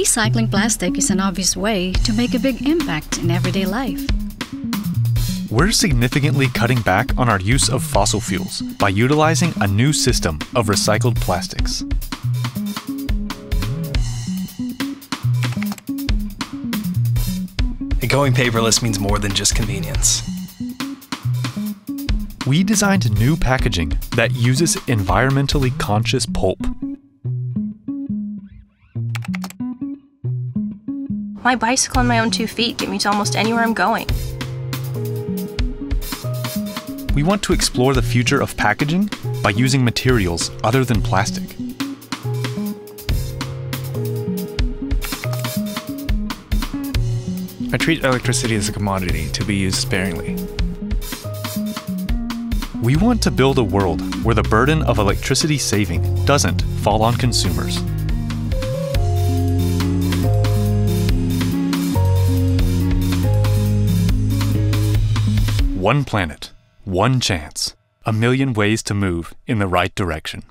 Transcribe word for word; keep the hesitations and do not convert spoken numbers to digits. Recycling plastic is an obvious way to make a big impact in everyday life. We're significantly cutting back on our use of fossil fuels by utilizing a new system of recycled plastics. Going paperless means more than just convenience. We designed new packaging that uses environmentally conscious pulp. My bicycle and my own two feet get me to almost anywhere I'm going. We want to explore the future of packaging by using materials other than plastic. I treat electricity as a commodity to be used sparingly. We want to build a world where the burden of electricity saving doesn't fall on consumers. One planet, one chance, a million ways to move in the right direction.